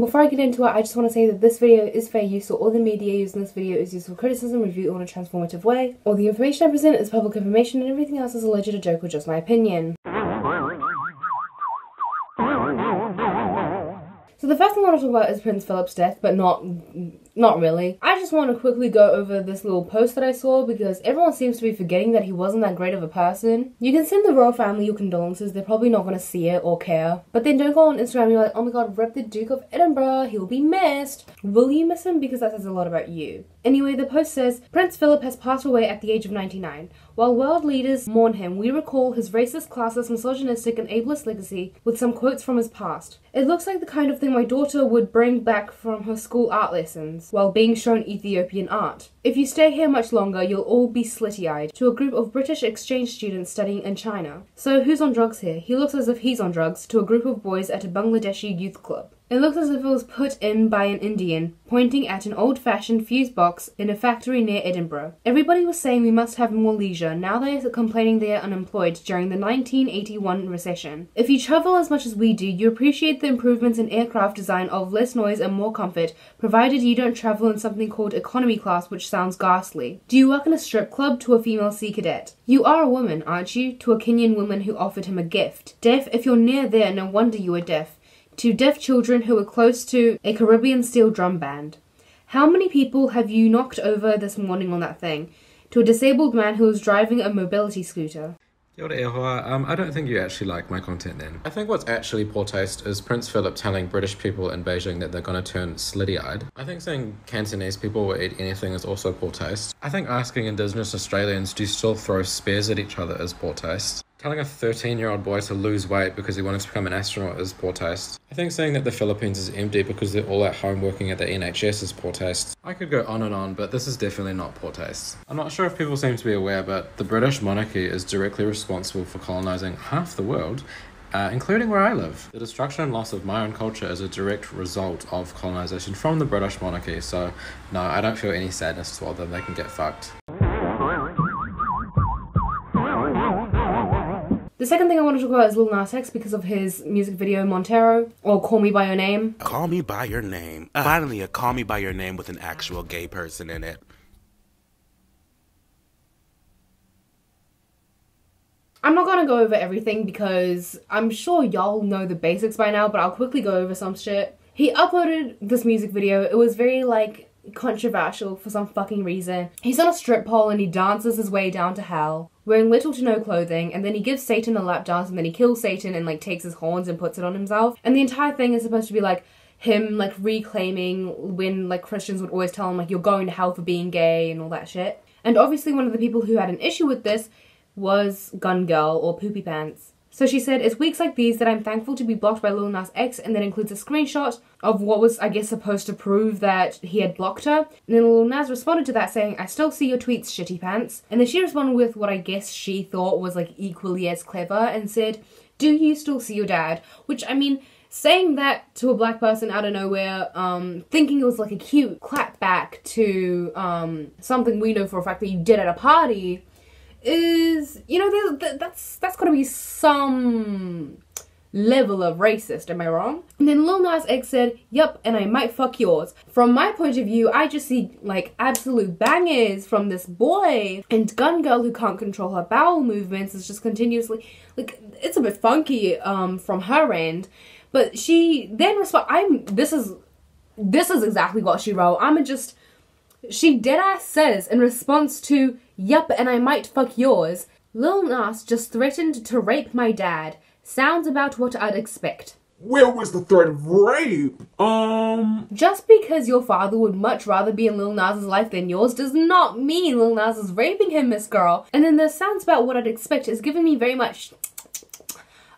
Before I get into it, I just want to say that this video is fair use, so all the media used in this video is used for criticism, review, or in a transformative way. All the information I present is public information, and everything else is alleged, a joke, or just my opinion. So the first thing I want to talk about is Prince Phillip's death, but not really. I just want to quickly go over this little post that I saw because everyone seems to be forgetting that he wasn't that great of a person. You can send the royal family your condolences, they're probably not going to see it or care. But then don't go on Instagram and be like, oh my god, rip the Duke of Edinburgh, he'll be missed. Will you miss him? Because that says a lot about you. Anyway, the post says, Prince Phillip has passed away at the age of 99. While world leaders mourn him, we recall his racist, classist, misogynistic, and ableist legacy with some quotes from his past. It looks like the kind of thing my daughter would bring back from her school art lessons while being shown Ethiopian art. If you stay here much longer, you'll all be slitty-eyed to a group of British exchange students studying in China. So who's on drugs here? He looks as if he's on drugs to a group of boys at a Bangladeshi youth club. It looks as if it was put in by an Indian, pointing at an old-fashioned fuse box in a factory near Edinburgh. Everybody was saying we must have more leisure, now they're complaining they are unemployed during the 1981 recession. If you travel as much as we do, you appreciate the improvements in aircraft design of less noise and more comfort, provided you don't travel in something called economy class, which sounds ghastly. Do you work in a strip club? To a female sea cadet. You are a woman, aren't you? To a Kenyan woman who offered him a gift. Deaf? If you're near there, no wonder you are deaf. To deaf children who were close to a Caribbean steel drum band. How many people have you knocked over this morning on that thing? To a disabled man who was driving a mobility scooter. Kia ora e hoa. I don't think you actually like my content then. I think what's actually poor taste is Prince Philip telling British people in Beijing that they're gonna turn slitty-eyed. I think saying Cantonese people will eat anything is also poor taste. I think asking Indigenous Australians, do you still throw spears at each other, is poor taste. Telling a 13-year-old boy to lose weight because he wanted to become an astronaut is poor taste. I think saying that the Philippines is empty because they're all at home working at the NHS is poor taste. I could go on and on, but this is definitely not poor taste. I'm not sure if people seem to be aware, but the British monarchy is directly responsible for colonising half the world, including where I live. The destruction and loss of my own culture is a direct result of colonisation from the British monarchy, so no, I don't feel any sadness toward them, they can get fucked. The second thing I want to talk about is Lil Nas X because of his music video Montero, or Call Me By Your Name. Call Me By Your Name. Finally a Call Me By Your Name with an actual gay person in it. I'm not gonna go over everything because I'm sure y'all know the basics by now, but I'll quickly go over some shit. He uploaded this music video. It was very like controversial for some fucking reason. He's on a strip pole and he dances his way down to hell, wearing little to no clothing, and then he gives Satan a lap dance, and then he kills Satan and like takes his horns and puts it on himself. And the entire thing is supposed to be like him like reclaiming when like Christians would always tell him like you're going to hell for being gay and all that shit. And obviously one of the people who had an issue with this was Gun Girl, or Poopy Pants. So she said, it's weeks like these that I'm thankful to be blocked by Lil Nas X, and that includes a screenshot of what was, I guess, supposed to prove that he had blocked her. And then Lil Nas responded to that saying, I still see your tweets, shitty pants. And then she responded with what I guess she thought was like equally as clever and said, do you still see your dad? Which, I mean, saying that to a black person out of nowhere, thinking it was like a cute clap back to something we know for a fact that you did at a party, is, you know, that's gotta be some level of racist, am I wrong? And then Lil Nas X said, yep, and I might fuck yours. From my point of view, I just see like absolute bangers from this boy, and Gun Girl, who can't control her bowel movements, is just continuously like, it's a bit funky from her end. But she then responded, this is exactly what she wrote. She deadass says in response to, yup, and I might fuck yours, Lil Nas just threatened to rape my dad. Sounds about what I'd expect. Where was the threat of rape? Just because your father would much rather be in Lil Nas's life than yours does not mean Lil Nas is raping him, Miss Girl. And then the sounds about what I'd expect is giving me very much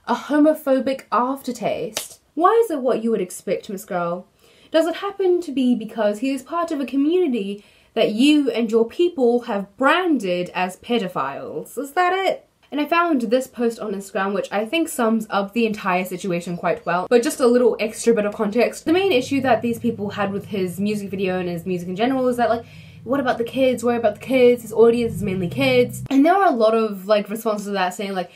a homophobic aftertaste. Why is it what you would expect, Miss Girl? Does it happen to be because he is part of a community that you and your people have branded as pedophiles? Is that it? And I found this post on Instagram, which I think sums up the entire situation quite well, but just a little extra bit of context. The main issue that these people had with his music video and his music in general is that, like, what about the kids? Worry about the kids? His audience is mainly kids. And there are a lot of, like, responses to that saying, like,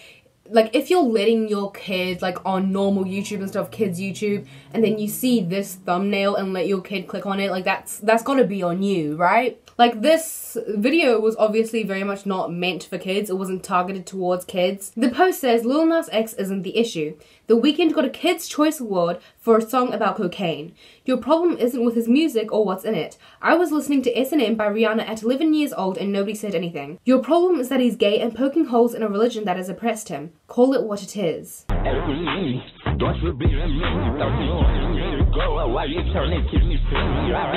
like, if you're letting your kid, like, on normal YouTube and stuff, kids YouTube, and then you see this thumbnail and let your kid click on it, like, that's gotta be on you, right? Like, this video was obviously very much not meant for kids. It wasn't targeted towards kids. The post says, Lil Nas X isn't the issue. The Weeknd got a Kids' Choice Award for a song about cocaine. Your problem isn't with his music or what's in it. I was listening to S&M by Rihanna at 11 years old and nobody said anything. Your problem is that he's gay and poking holes in a religion that has oppressed him. Call it what it is. The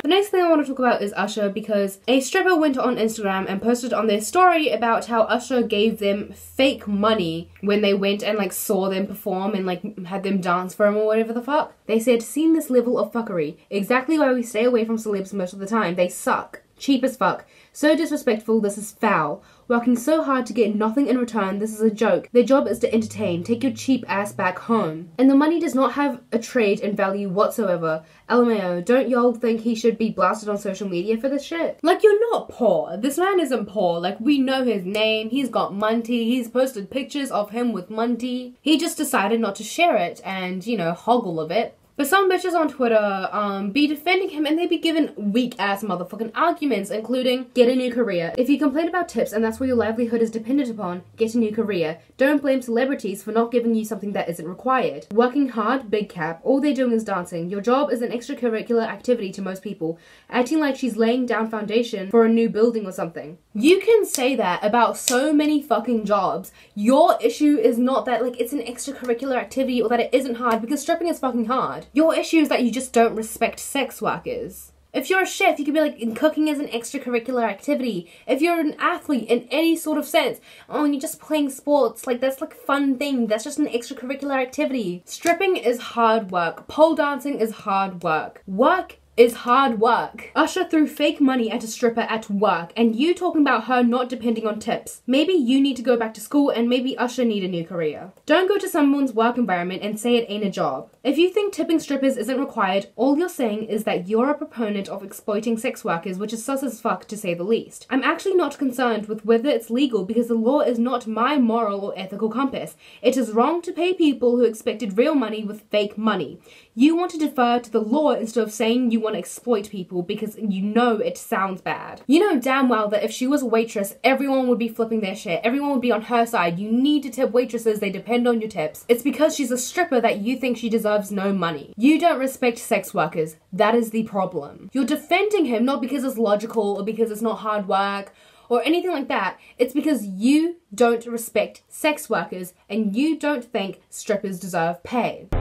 next thing I want to talk about is Usher, because a stripper went on Instagram and posted on their story about how Usher gave them fake money when they went and, like, saw them perform and, like, had them dance for him or whatever the fuck. They said, seen this level of fuckery. Exactly why we stay away from celebs most of the time. They suck. Cheap as fuck. So disrespectful. This is foul. Working so hard to get nothing in return, this is a joke. Their job is to entertain. Take your cheap ass back home. And the money does not have a trade and value whatsoever. LMAO, don't y'all think he should be blasted on social media for this shit? Like, you're not poor. This man isn't poor. Like, we know his name. He's got Monty. He's posted pictures of him with Monty. He just decided not to share it and, you know, hoggle of it. But some bitches on Twitter be defending him, and they be given weak-ass motherfucking arguments, including, get a new career. If you complain about tips and that's where your livelihood is dependent upon, get a new career. Don't blame celebrities for not giving you something that isn't required. Working hard, big cap. All they're doing is dancing. Your job is an extracurricular activity to most people. Acting like she's laying down foundation for a new building or something. You can say that about so many fucking jobs. Your issue is not that, like, it's an extracurricular activity or that it isn't hard, because stripping is fucking hard. Your issue is that you just don't respect sex workers. If you're a chef, you could be like, cooking is an extracurricular activity. If you're an athlete in any sort of sense, oh, and you're just playing sports, like, that's like a fun thing. That's just an extracurricular activity. Stripping is hard work. Pole dancing is hard work. Work is hard work. Usher threw fake money at a stripper at work, and you talking about her not depending on tips. Maybe you need to go back to school, and maybe Usher need a new career. Don't go to someone's work environment and say it ain't a job. If you think tipping strippers isn't required, all you're saying is that you're a proponent of exploiting sex workers, which is sus as fuck, to say the least. I'm actually not concerned with whether it's legal, because the law is not my moral or ethical compass. It is wrong to pay people who expected real money with fake money. You want to defer to the law instead of saying you want to exploit people, because you know it sounds bad. You know damn well that if she was a waitress, everyone would be flipping their shit. Everyone would be on her side. You need to tip waitresses. They depend on your tips. It's because she's a stripper that you think she deserves no money. You don't respect sex workers. That is the problem. You're defending him not because it's logical or because it's not hard work or anything like that. It's because you don't respect sex workers and you don't think strippers deserve pay. The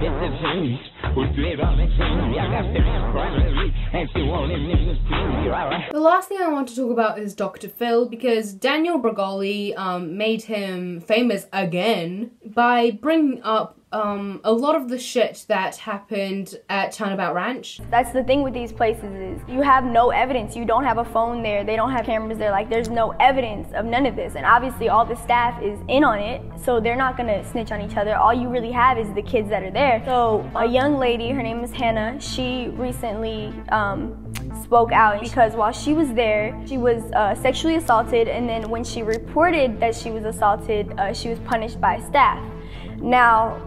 last thing I want to talk about is Dr. Phil, because Danielle Bregoli made him famous again by bringing up a lot of the shit that happened at Turnabout Ranch. That's the thing with these places, is you have no evidence. You don't have a phone there. They don't have cameras there. Like, there's no evidence of none of this. And obviously all the staff is in on it, so they're not gonna snitch on each other. All you really have is the kids that are there. So a young lady, her name is Hannah, she recently spoke out because while she was there, she was sexually assaulted, and then when she reported that she was assaulted, she was punished by staff. Now,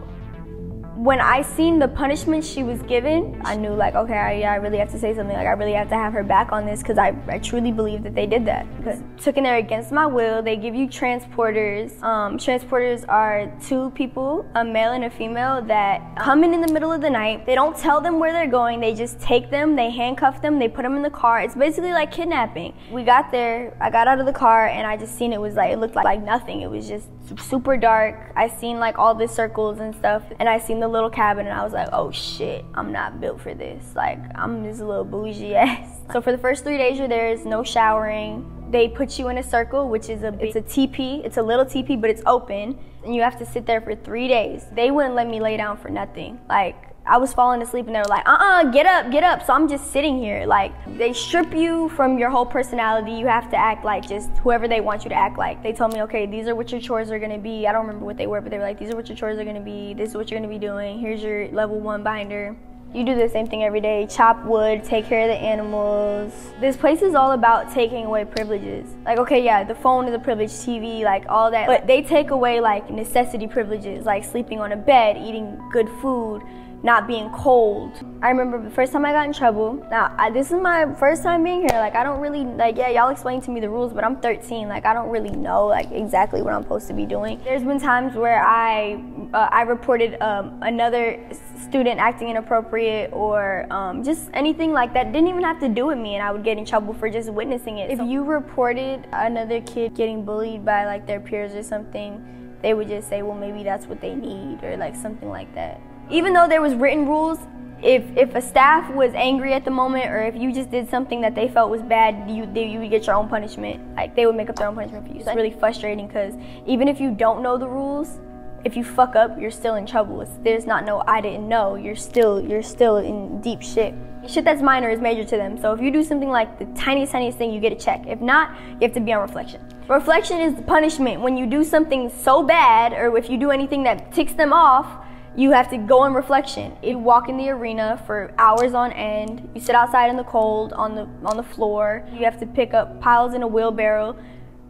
when I seen the punishment she was given, I knew, like, okay, I really have to say something. Like, I really have to have her back on this, because I truly believe that they did that. Because took in there against my will. They give you transporters. Transporters are two people, a male and a female, that come in the middle of the night. They don't tell them where they're going. They just take them, they handcuff them, they put them in the car. It's basically like kidnapping. We got there, I got out of the car, and I just seen it was like, it looked like nothing. It was just super dark. I seen, like, all the circles and stuff, and I seen the little cabin, and I was like, oh shit, I'm not built for this. Like, I'm just a little bougie ass. So for the first 3 days you're there, is no showering. They put you in a circle, which is it's a teepee. It's a little teepee, but it's open, and you have to sit there for 3 days. They wouldn't let me lay down for nothing. Like, I was falling asleep, and they were like, get up, get up. So I'm just sitting here. Like, they strip you from your whole personality. You have to act like just whoever they want you to act like. They told me, okay, these are what your chores are gonna be. I don't remember what they were, but they were like, these are what your chores are gonna be. This is what you're gonna be doing. Here's your level 1 binder. You do the same thing every day, chop wood, take care of the animals. This place is all about taking away privileges. Like, okay, yeah, the phone is a privilege, TV, like all that. But they take away like necessity privileges, like sleeping on a bed, eating good food, not being cold. I remember the first time I got in trouble. Now, this is my first time being here. Like, I don't really, like, yeah, y'all explain to me the rules, but I'm 13. Like, I don't really know, like, exactly what I'm supposed to be doing. There's been times where I reported another student acting inappropriate or just anything like that. Didn't even have to do with me, and I would get in trouble for just witnessing it. If you reported another kid getting bullied by, like, their peers or something, they would just say, well, maybe that's what they need or, like, something like that. Even though there was written rules, if a staff was angry at the moment or if you just did something that they felt was bad, you would get your own punishment. Like, they would make up their own punishment for you. So it's really frustrating because even if you don't know the rules, if you fuck up, you're still in trouble. There's not no I didn't know. You're still in deep shit. Shit that's minor is major to them. So if you do something like the tiniest, tiniest thing, you get a check. If not, you have to be on reflection. Reflection is the punishment. When you do something so bad or if you do anything that ticks them off, you have to go on reflection. You walk in the arena for hours on end. You sit outside in the cold on the floor. You have to pick up piles in a wheelbarrow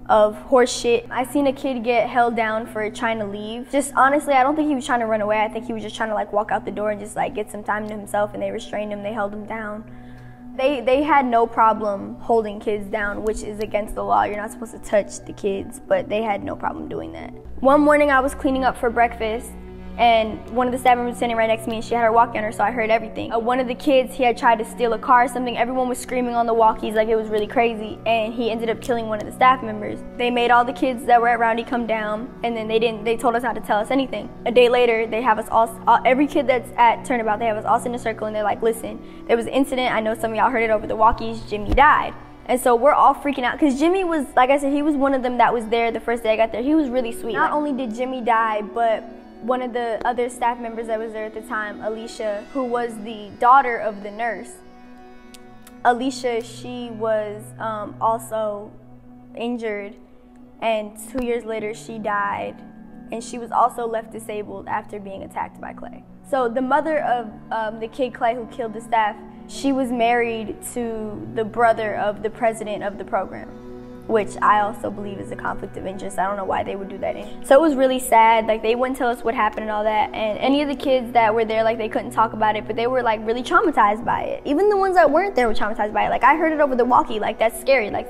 of horse shit. I seen a kid get held down for trying to leave. Just honestly, I don't think he was trying to run away. I think he was just trying to like walk out the door and just like get some time to himself, and they restrained him, they held him down. They had no problem holding kids down, which is against the law. You're not supposed to touch the kids, but they had no problem doing that. One morning I was cleaning up for breakfast, and one of the staff members was standing right next to me and she had her walkie on her, so I heard everything. One of the kids, he had tried to steal a car or something. Everyone was screaming on the walkies like it was really crazy, and he ended up killing one of the staff members. They made all the kids that were at Roundy come down, and then they told us not to tell us anything. A day later, they have us all, every kid that's at Turnabout, they have us all sit in a circle and they're like, listen, there was an incident, I know some of y'all heard it over the walkies, Jimmy died. And so we're all freaking out because Jimmy was, like I said, he was one of them that was there the first day I got there. He was really sweet. Not only did Jimmy die, but one of the other staff members that was there at the time, Alicia, who was the daughter of the nurse. Alicia, she was also injured, and 2 years later she died, and she was also left disabled after being attacked by Clay. So the mother of the kid Clay who killed the staff, she was married to the brother of the president of the program, which I also believe is a conflict of interest. I don't know why they would do that. So it was really sad. Like, they wouldn't tell us what happened and all that. And any of the kids that were there, like, they couldn't talk about it, but they were, like, really traumatized by it. Even the ones that weren't there were traumatized by it. Like, I heard it over the walkie. Like, that's scary. Like,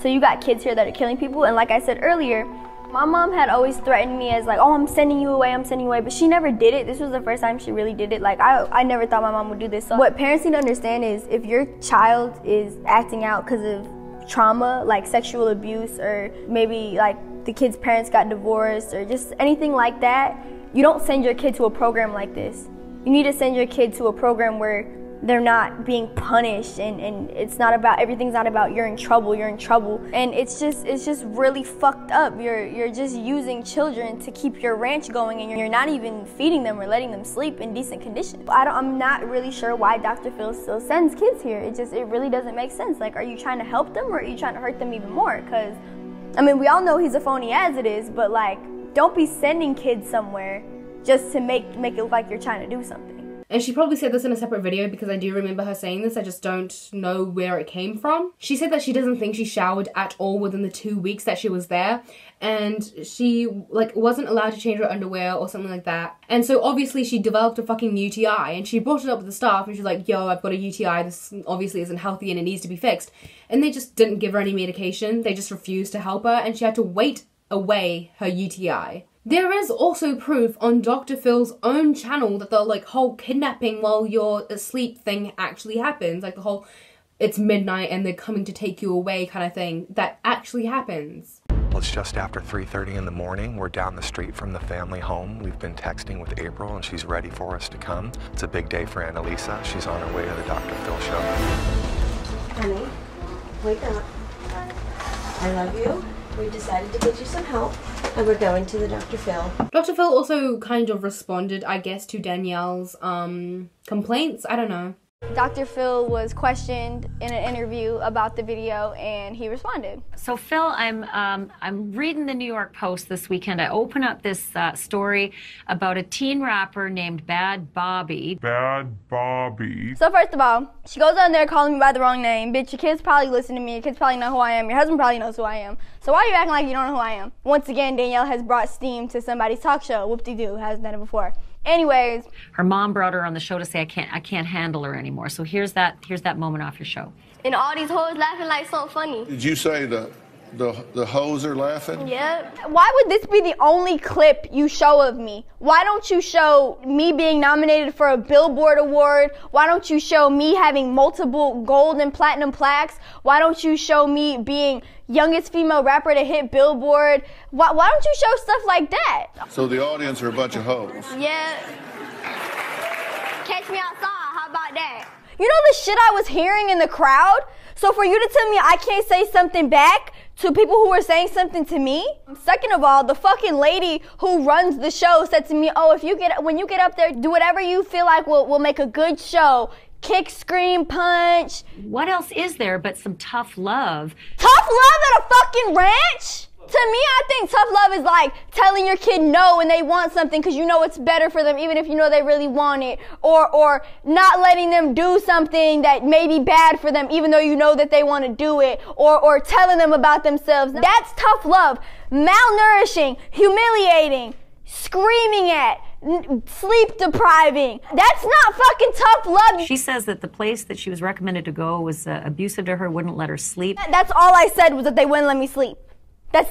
so you got kids here that are killing people. And like I said earlier, my mom had always threatened me as like, oh, I'm sending you away, I'm sending you away. But she never did it. This was the first time she really did it. Like, I never thought my mom would do this. So what parents need to understand is if your child is acting out because of trauma, like sexual abuse, or maybe like the kid's parents got divorced or just anything like that, you don't send your kid to a program like this. You need to send your kid to a program where they're not being punished and it's not about, everything's not about you're in trouble. And it's just really fucked up. You're just using children to keep your ranch going, and you're not even feeding them or letting them sleep in decent conditions. I'm not really sure why Dr. Phil still sends kids here. It really doesn't make sense. Like, are you trying to help them or are you trying to hurt them even more? Because, I mean, we all know he's a phony as it is, but like, don't be sending kids somewhere just to make it look like you're trying to do something. And she probably said this in a separate video because I do remember her saying this, I just don't know where it came from. She said that she doesn't think she showered at all within the 2 weeks that she was there, and she like wasn't allowed to change her underwear or something like that. And so obviously she developed a fucking UTI, and she brought it up with the staff and she's like, yo, I've got a UTI, this obviously isn't healthy and it needs to be fixed. And they just didn't give her any medication, they just refused to help her, and she had to wait away her UTI. There is also proof on Dr. Phil's own channel that the like whole kidnapping while you're asleep thing actually happens. Like the whole, it's midnight and they're coming to take you away kind of thing, that actually happens. Well, it's just after 3:30 in the morning. We're down the street from the family home. We've been texting with April and she's ready for us to come. It's a big day for Annalisa. She's on her way to the Dr. Phil show. Honey, wake up. I love you. We decided to get you some help, and we're going to the Dr. Phil. Dr. Phil also kind of responded, I guess, to Danielle's complaints. I don't know. Dr. Phil was questioned in an interview about the video, and he responded. So, Phil, I'm reading the New York Post this weekend. I open up this story about a teen rapper named Bhad Bhabie. Bhad Bhabie. So, first of all, she goes on there calling me by the wrong name. Bitch, your kids probably listen to me. Your kids probably know who I am. Your husband probably knows who I am. So why are you acting like you don't know who I am? Once again, Danielle has brought steam to somebody's talk show. Whoop-de-doo, hasn't done it before. Anyways, her mom brought her on the show to say I can't handle her anymore. So here's that moment off your show. And all these hoes laughing like something funny. Did you say the hoes are laughing? Yep. Why would this be the only clip you show of me? Why don't you show me being nominated for a Billboard award? Why don't you show me having multiple gold and platinum plaques? Why don't you show me being youngest female rapper to hit Billboard? Why don't you show stuff like that? So the audience are a bunch of hoes. Yeah. Catch me outside, how about that? You know the shit I was hearing in the crowd? So for you to tell me I can't say something back to people who are saying something to me? Second of all, the fucking lady who runs the show said to me, oh, when you get up there, do whatever you feel like will make a good show. Kick, scream, punch. What else is there but some tough love? Tough love at a fucking ranch? To me, I think tough love is like telling your kid no when they want something because you know it's better for them even if you know they really want it. Or not letting them do something that may be bad for them even though you know that they want to do it. Or telling them about themselves. That's tough love. Malnourishing, humiliating, screaming at, sleep depriving. That's not fucking tough love. She says that the place that she was recommended to go was abusive to her, wouldn't let her sleep. That's all I said was that they wouldn't let me sleep.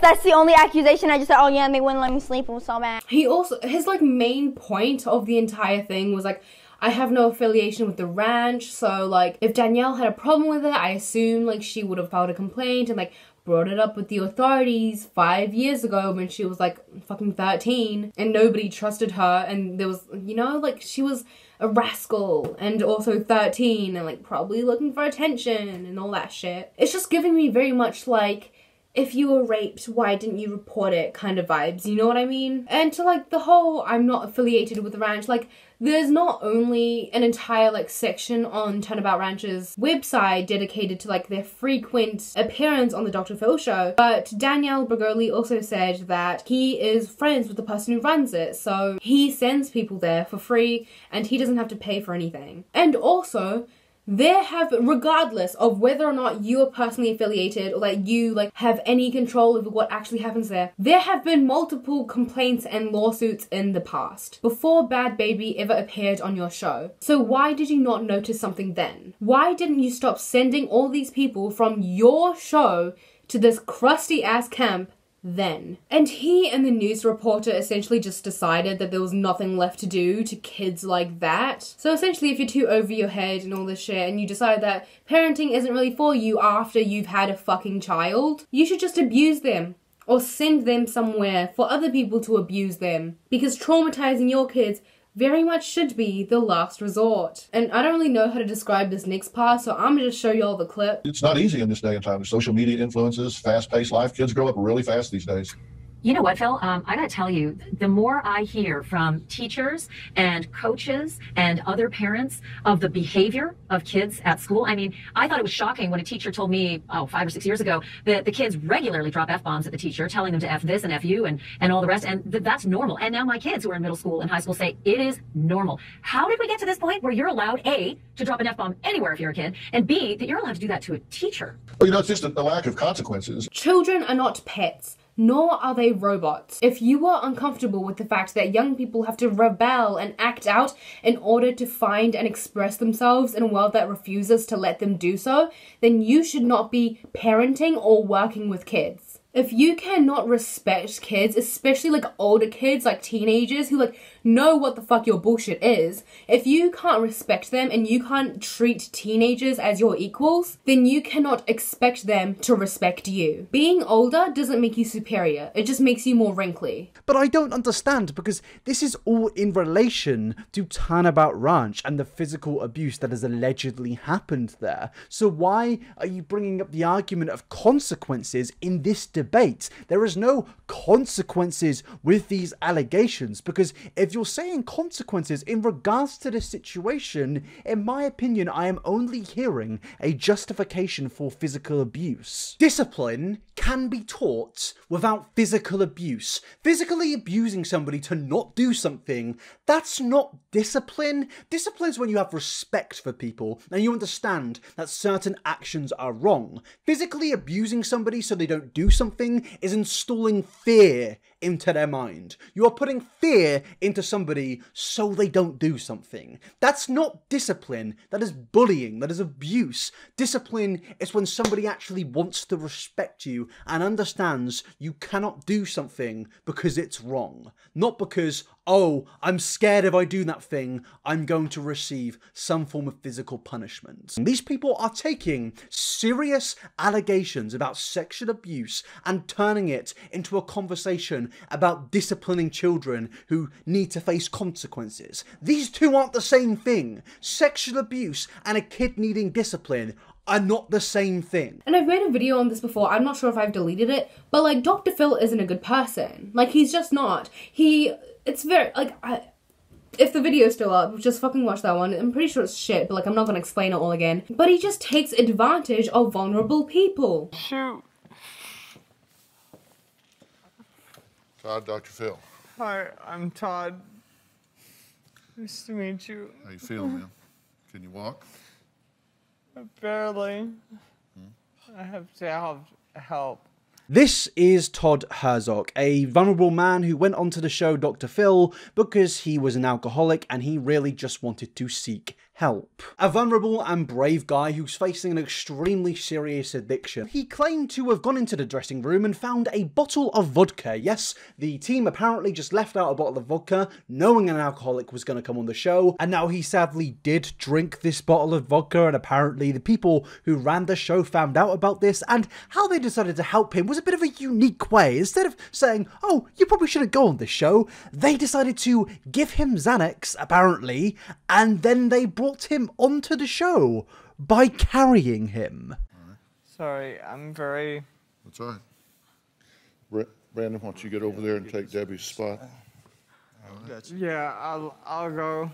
That's the only accusation. I just said, oh yeah, they wouldn't let me sleep and was so mad. He also, his like main point of the entire thing was like, I have no affiliation with the ranch, so like if Danielle had a problem with it, I assume like she would have filed a complaint and like brought it up with the authorities 5 years ago when she was like fucking 13 and nobody trusted her, and there was, you know, like she was a rascal and also 13 and like probably looking for attention and all that shit. It's just giving me very much like, if you were raped, why didn't you report it kind of vibes, you know what I mean? And to like the whole, I'm not affiliated with the ranch, like there's not only an entire like section on Turnabout Ranch's website dedicated to like their frequent appearance on the Dr. Phil show, but Danielle Bregoli also said that he is friends with the person who runs it, so he sends people there for free and he doesn't have to pay for anything. And also, there have, regardless of whether or not you are personally affiliated or that you like have any control over what actually happens there, there have been multiple complaints and lawsuits in the past before Bhad Bhabie ever appeared on your show. So why did you not notice something then? Why didn't you stop sending all these people from your show to this crusty ass camp then? And he and the news reporter essentially just decided that there was nothing left to do to kids like that. So essentially, if you're too over your head and all this shit and you decide that parenting isn't really for you after you've had a fucking child, you should just abuse them or send them somewhere for other people to abuse them, because traumatizing your kids very much should be the last resort. And I don't really know how to describe this next part, so I'm gonna just show y'all the clip. It's not easy in this day and time. There's social media influences, fast-paced life. Kids grow up really fast these days. You know what, Phil? I gotta tell you, the more I hear from teachers and coaches and other parents of the behavior of kids at school, I mean, I thought it was shocking when a teacher told me, oh, 5 or 6 years ago, that the kids regularly drop F-bombs at the teacher, telling them to F this and F you and all the rest, and that's normal. And now my kids who are in middle school and high school say it is normal. How did we get to this point where you're allowed, A, to drop an F-bomb anywhere if you're a kid, and B, that you're allowed to do that to a teacher? Well, you know, it's just a lack of consequences. Children are not pets. Nor are they robots. If you are uncomfortable with the fact that young people have to rebel and act out in order to find and express themselves in a world that refuses to let them do so, then you should not be parenting or working with kids. If you cannot respect kids, especially like older kids, like teenagers who like know what the fuck your bullshit is, if you can't respect them and you can't treat teenagers as your equals, then you cannot expect them to respect you. Being older doesn't make you superior, it just makes you more wrinkly. But I don't understand, because this is all in relation to Turnabout Ranch and the physical abuse that has allegedly happened there. So why are you bringing up the argument of consequences in this debate? There is no consequences with these allegations, because if you're saying consequences in regards to this situation. In my opinion, I am only hearing a justification for physical abuse. Discipline can be taught without physical abuse. Physically abusing somebody to not do something, that's not discipline. Discipline is when you have respect for people and you understand that certain actions are wrong. Physically abusing somebody so they don't do something is installing fear into their mind. You are putting fear into somebody so they don't do something. That's not discipline. That is bullying. That is abuse. Discipline is when somebody actually wants to respect you and understands you cannot do something because it's wrong. Not because, oh, I'm scared if I do that thing, I'm going to receive some form of physical punishment. These people are taking serious allegations about sexual abuse and turning it into a conversation about disciplining children who need to face consequences. These two aren't the same thing. Sexual abuse and a kid needing discipline are not the same thing. And I've made a video on this before, I'm not sure if I've deleted it, but like Dr. Phil isn't a good person. Like he's just not. It's very, like, if the video's still up, just fucking watch that one. I'm pretty sure it's shit, but like I'm not gonna explain it all again. But he just takes advantage of vulnerable people. Shoot. Todd, Dr. Phil. Hi, I'm Todd. Nice to meet you. How you feeling, man? Can you walk? Barely. I have to have help. This is Todd Herzog, a vulnerable man who went onto the show Dr. Phil because he was an alcoholic and he really just wanted to seek help. A vulnerable and brave guy who's facing an extremely serious addiction. He claimed to have gone into the dressing room and found a bottle of vodka. Yes, the team apparently just left out a bottle of vodka, knowing an alcoholic was going to come on the show, and now he sadly did drink this bottle of vodka, and apparently the people who ran the show found out about this, and how they decided to help him was a bit of a unique way. Instead of saying, oh, you probably shouldn't go on this show, they decided to give him Xanax, apparently, and then they brought him onto the show by carrying him. Right. Sorry, I'm very... That's all right. Brandon, why don't you get over there and take Debbie's spot? All right. Yeah, I'll go.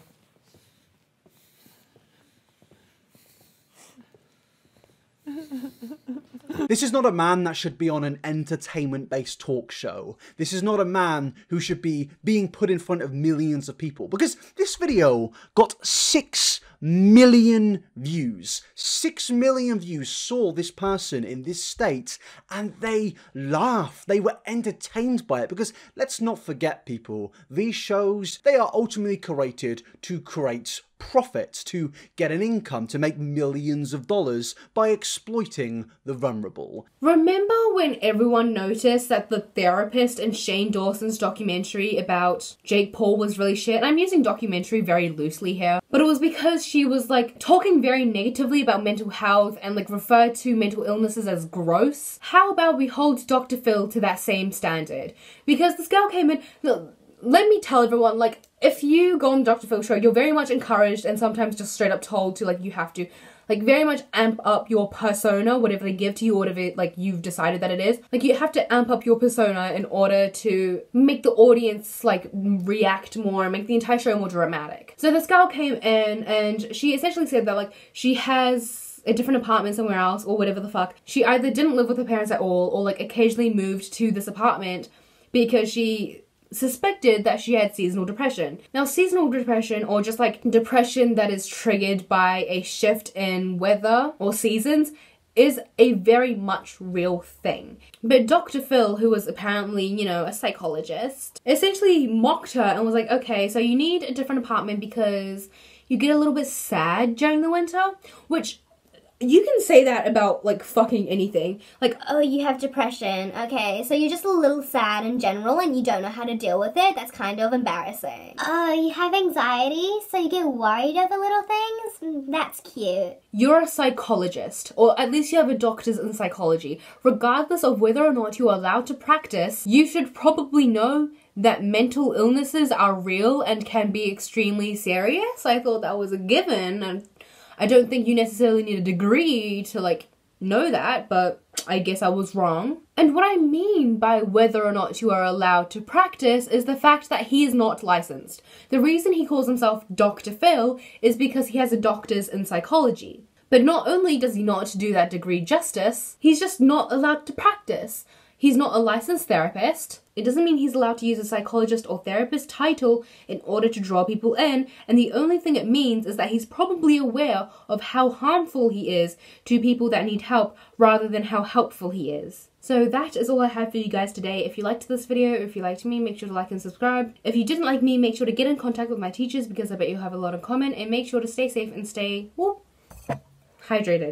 This is not a man that should be on an entertainment-based talk show. This is not a man who should be being put in front of millions of people, because this video got 6 million views. 6 million views saw this person in this state and they laughed. They were entertained by it, because let's not forget, people, these shows, they are ultimately created to create profits, to get an income, to make millions of dollars by exploiting the vulnerable. Remember when everyone noticed that the therapist in Shane Dawson's documentary about Jake Paul was really shit? I'm using documentary very loosely here, but it was because she was like talking very negatively about mental health and like referred to mental illnesses as gross. How about we hold Dr. Phil to that same standard? Because this girl came in, look, let me tell everyone, like, if you go on Dr. Phil's show, you're very much encouraged and sometimes just straight up told to, like, you have to, like, very much amp up your persona, whatever they give to you, whatever, like, you've decided that it is. Like, you have to amp up your persona in order to make the audience, like, react more and make the entire show more dramatic. So this girl came in and she essentially said that, like, she has a different apartment somewhere else or whatever the fuck. She either didn't live with her parents at all or, like, occasionally moved to this apartment because she suspected that she had seasonal depression. Now, seasonal depression, or just like depression that is triggered by a shift in weather or seasons, is a very much real thing. But Dr. Phil, who was apparently, you know, a psychologist, essentially mocked her and was like, okay, so you need a different apartment because you get a little bit sad during the winter, which you can say that about, like, fucking anything. Like, oh, you have depression. Okay, so you're just a little sad in general and you don't know how to deal with it. That's kind of embarrassing. Oh, you have anxiety, so you get worried over little things? That's cute. You're a psychologist, or at least you have a doctor's in psychology. Regardless of whether or not you're allowed to practice, you should probably know that mental illnesses are real and can be extremely serious. I thought that was a given, and I don't think you necessarily need a degree to, like, know that, but I guess I was wrong. And what I mean by whether or not you are allowed to practice is the fact that he is not licensed. The reason he calls himself Dr. Phil is because he has a doctor's in psychology. But not only does he not do that degree justice, he's just not allowed to practice. He's not a licensed therapist. It doesn't mean he's allowed to use a psychologist or therapist title in order to draw people in, and the only thing it means is that he's probably aware of how harmful he is to people that need help rather than how helpful he is. So that is all I have for you guys today. If you liked this video, if you liked me, make sure to like and subscribe. If you didn't like me, make sure to get in contact with my teachers because I bet you'll have a lot in common, and make sure to stay safe and stay hydrated.